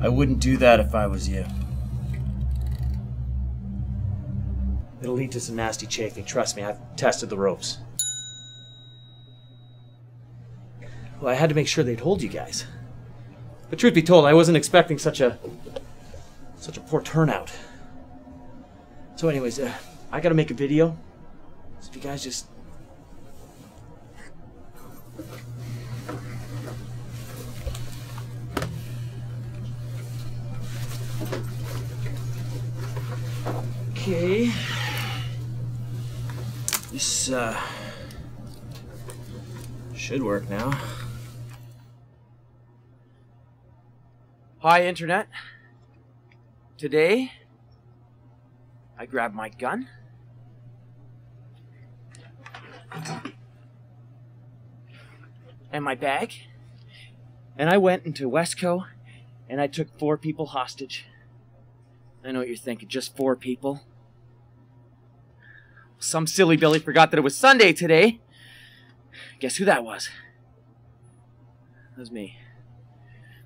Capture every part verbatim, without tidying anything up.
I wouldn't do that if I was you. It'll lead to some nasty chafing. Trust me, I've tested the ropes. Well, I had to make sure they'd hold you guys. But truth be told, I wasn't expecting such a such a poor turnout. So anyways, uh, I gotta make a video. So if you guys just... Okay. This uh, should work now. Hi, Internet. Today, I grabbed my gun. And my bag. And I went into Westco, and I took four people hostage. I know what you're thinking, just four people. Some silly Billy forgot that it was Sunday today. Guess who that was? That was me.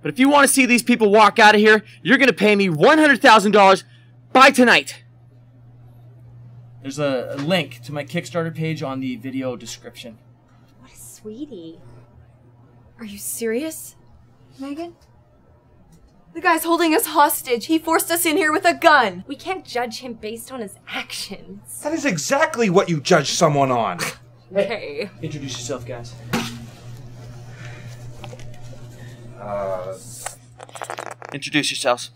But if you want to see these people walk out of here, you're going to pay me one hundred thousand dollars by tonight. There's a link to my Kickstarter page on the video description. What a sweetie. Are you serious, Megan? The guy's holding us hostage. He forced us in here with a gun. We can't judge him based on his actions. That is exactly what you judge someone on. Okay. Hey, introduce yourself, guys. Uh, introduce yourselves.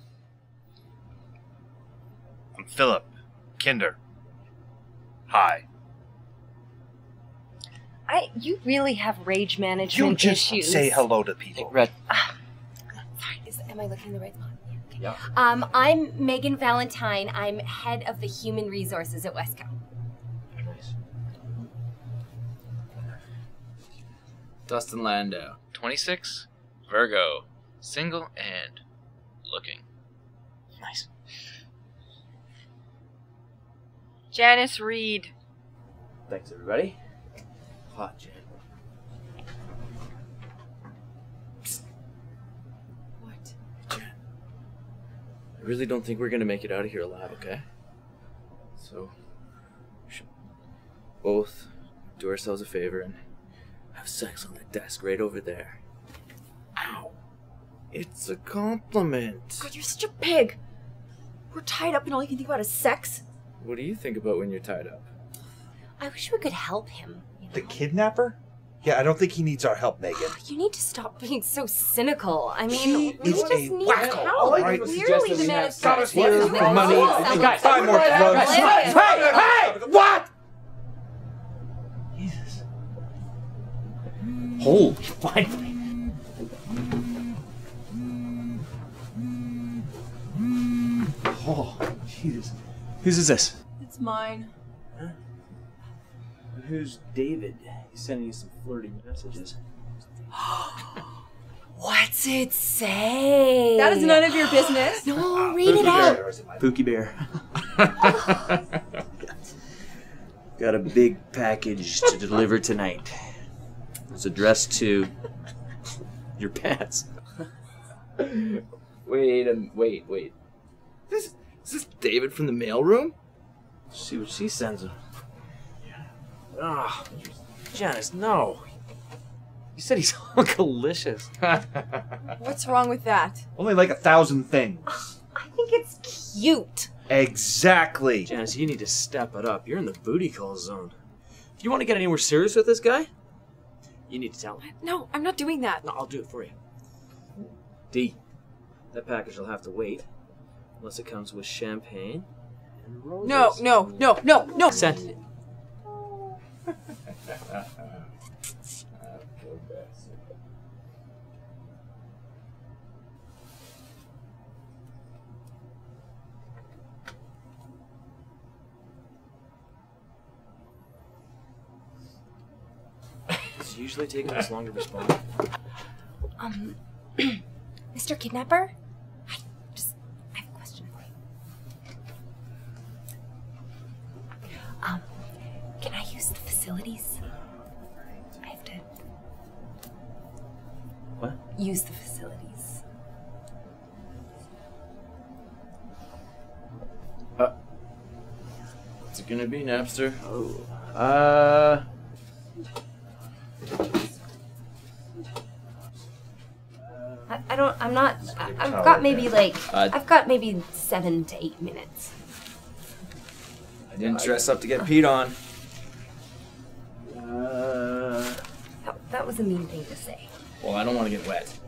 I'm Philip Kinder. Hi. I. You really have rage management you just issues. Say hello to people. Hey, Red. Uh, is, am I looking in the right spot? Yeah. Okay. yeah. Um, I'm Megan Valentine. I'm head of the human resources at Westco. Nice. Dustin Landau, twenty-six. Virgo, single and looking. Nice. Janice Reed. Thanks, everybody. Hot Jan. Psst. What? Jan. I really don't think we're going to make it out of here alive, okay? So, we should both do ourselves a favor and have sex on the desk right over there. Ow. It's a compliment. God, you're such a pig. We're tied up and all you can think about is sex. What do you think about when you're tied up? I wish we could help him. You know? The kidnapper? Yeah, I don't think he needs our help, Megan. You need to stop being so cynical. I mean, we just need help. All I Clearly the man is got us here for money. Guys, buy more drugs. Hey, hey! What? Jesus. Holy finally. Oh, Jesus. Whose is this? It's mine. Huh? Who's David? He's sending you some flirty messages. What's it say? That is none of your business. No, read it out. Pookie Bear. Got a big package to deliver tonight. It's addressed to your pants. Wait, um, wait, wait. This, is this David from the mailroom? Let's see what she sends him. Ah, yeah. oh, Janice, no. You said he's uncle-licious. What's wrong with that? Only like a thousand things. I think it's cute. Exactly. Janice, you need to step it up. You're in the booty call zone. If you want to get anywhere serious with this guy, you need to tell him. No, I'm not doing that. No, I'll do it for you. D, that package will have to wait. Unless it comes with champagne and roses. No, no, no, no, no! Send. It's usually taking us longer to respond. Um, Mister Kidnapper? Facilities. I have to what? Use the facilities. it gonna be, Napster? Oh. Uh. I, I don't. I'm not. I, I've got maybe like. Uh, I've got maybe seven to eight minutes. I didn't dress up to get peed on. Uh. That, that was a mean thing to say. Well, I don't want to get wet.